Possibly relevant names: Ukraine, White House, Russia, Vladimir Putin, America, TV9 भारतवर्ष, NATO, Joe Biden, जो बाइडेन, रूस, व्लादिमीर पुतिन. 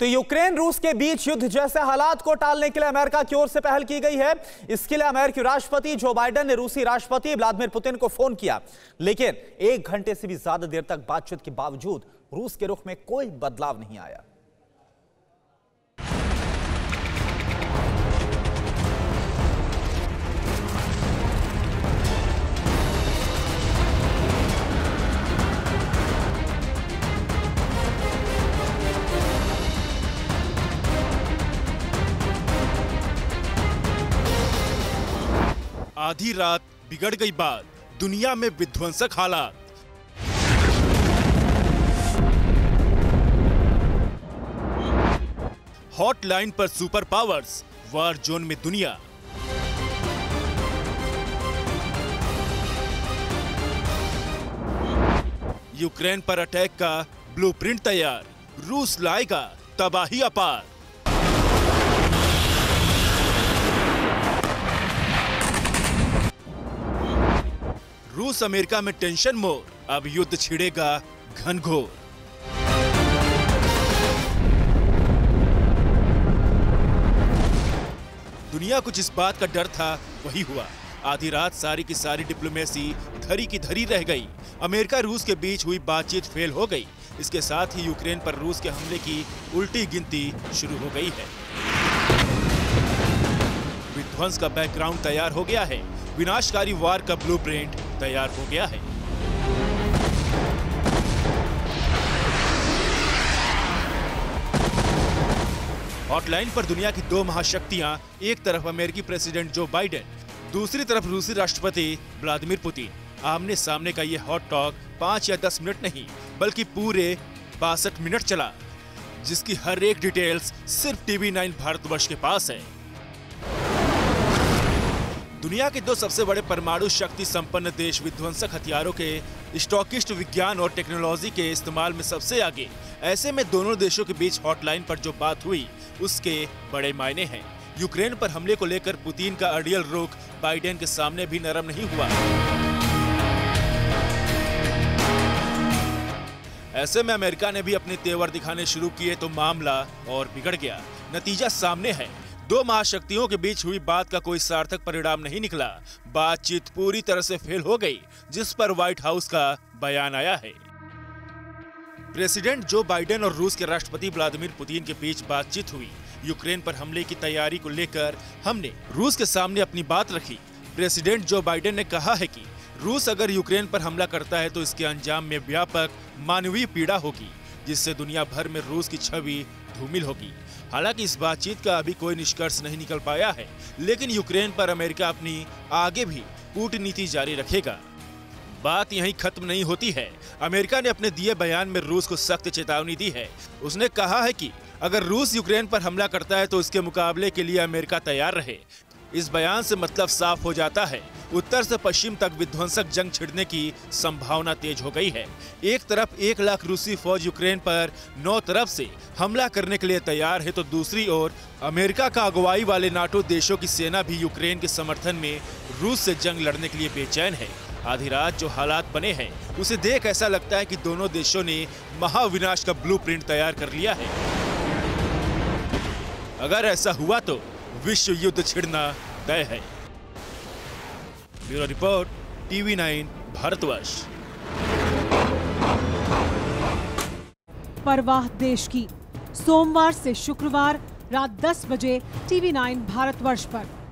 तो यूक्रेन रूस के बीच युद्ध जैसे हालात को टालने के लिए अमेरिका की ओर से पहल की गई है। इसके लिए अमेरिकी राष्ट्रपति जो बाइडेन ने रूसी राष्ट्रपति व्लादिमीर पुतिन को फोन किया, लेकिन 1 घंटे से भी ज्यादा देर तक बातचीत के बावजूद रूस के रुख में कोई बदलाव नहीं आया। आधी रात बिगड़ गई बात, दुनिया में विध्वंसक हालात। हॉटलाइन पर सुपर पावर्स, वार जोन में दुनिया। यूक्रेन पर अटैक का ब्लूप्रिंट तैयार, रूस लाएगा तबाही अपार। रूस अमेरिका में टेंशन मोड़, अब युद्ध छिड़ेगा घनघोर। दुनिया कुछ इस बात का डर था, वही हुआ। आधी रात सारी की सारी डिप्लोमेसी धरी की धरी रह गई। अमेरिका रूस के बीच हुई बातचीत फेल हो गई। इसके साथ ही यूक्रेन पर रूस के हमले की उल्टी गिनती शुरू हो गई है। विध्वंस का बैकग्राउंड तैयार हो गया है, विनाशकारी वार का ब्लूप्रिंट तैयार हो गया है। हॉटलाइन पर दुनिया की 2 महाशक्तियां, एक तरफ अमेरिकी प्रेसिडेंट जो बाइडेन, दूसरी तरफ रूसी राष्ट्रपति व्लादिमीर पुतिन। आमने सामने का ये हॉट टॉक 5 या 10 मिनट नहीं बल्कि पूरे 62 मिनट चला, जिसकी हर एक डिटेल्स सिर्फ TV9 भारतवर्ष के पास है। दुनिया के 2 सबसे बड़े परमाणु शक्ति संपन्न देश विध्वंसक हथियारों के स्टॉकिस्ट विज्ञान और टेक्नोलॉजी के इस्तेमाल में सबसे आगे। ऐसे में दोनों देशों के बीच हॉटलाइन पर जो बात हुई उसके बड़े मायने हैं। यूक्रेन पर हमले को लेकर पुतिन का अड़ियल रुख बाइडेन के सामने भी नरम नहीं हुआ। ऐसे में अमेरिका ने भी अपने तेवर दिखाने शुरू किए तो मामला और बिगड़ गया। नतीजा सामने है, 2 महाशक्तियों के बीच हुई बात का कोई सार्थक परिणाम नहीं निकला। बातचीत पूरी तरह से फेल हो गई, जिस पर व्हाइट हाउस का बयान आया है। प्रेसिडेंट जो बाइडेन और रूस के राष्ट्रपति व्लादिमीर पुतिन के बीच बातचीत हुई। यूक्रेन पर हमले की तैयारी को लेकर हमने रूस के सामने अपनी बात रखी। प्रेसिडेंट जो बाइडेन ने कहा है कि रूस अगर यूक्रेन पर हमला करता है तो इसके अंजाम में व्यापक मानवीय पीड़ा होगी, जिससे दुनिया भर में रूस की छवि धूमिल होगी। हालांकि इस बातचीत का अभी कोई निष्कर्ष नहीं निकल पाया है, लेकिन यूक्रेन पर अमेरिका अपनी आगे भी कूटनीति जारी रखेगा। बात यहीं खत्म नहीं होती है। अमेरिका ने अपने दिए बयान में रूस को सख्त चेतावनी दी है। उसने कहा है कि अगर रूस यूक्रेन पर हमला करता है तो इसके मुकाबले के लिए अमेरिका तैयार रहे। इस बयान से मतलब साफ हो जाता है, उत्तर से पश्चिम तक विध्वंसक जंग छिड़ने की संभावना तेज हो गई है। एक तरफ 1 लाख रूसी फौज यूक्रेन पर 9 तरफ से हमला करने के लिए तैयार है, तो दूसरी ओर अमेरिका का अगुवाई वाले नाटो देशों की सेना भी यूक्रेन के समर्थन में रूस से जंग लड़ने के लिए बेचैन है। आधी रात जो हालात बने हैं उसे देख ऐसा लगता है कि दोनों देशों ने महाविनाश का ब्लूप्रिंट तैयार कर लिया है। अगर ऐसा हुआ तो विश्व युद्ध छिड़ना तय है। Bureau report, TV9 भारतवर्ष। परवाह देश की, सोमवार से शुक्रवार रात 10 बजे TV9 भारतवर्ष पर।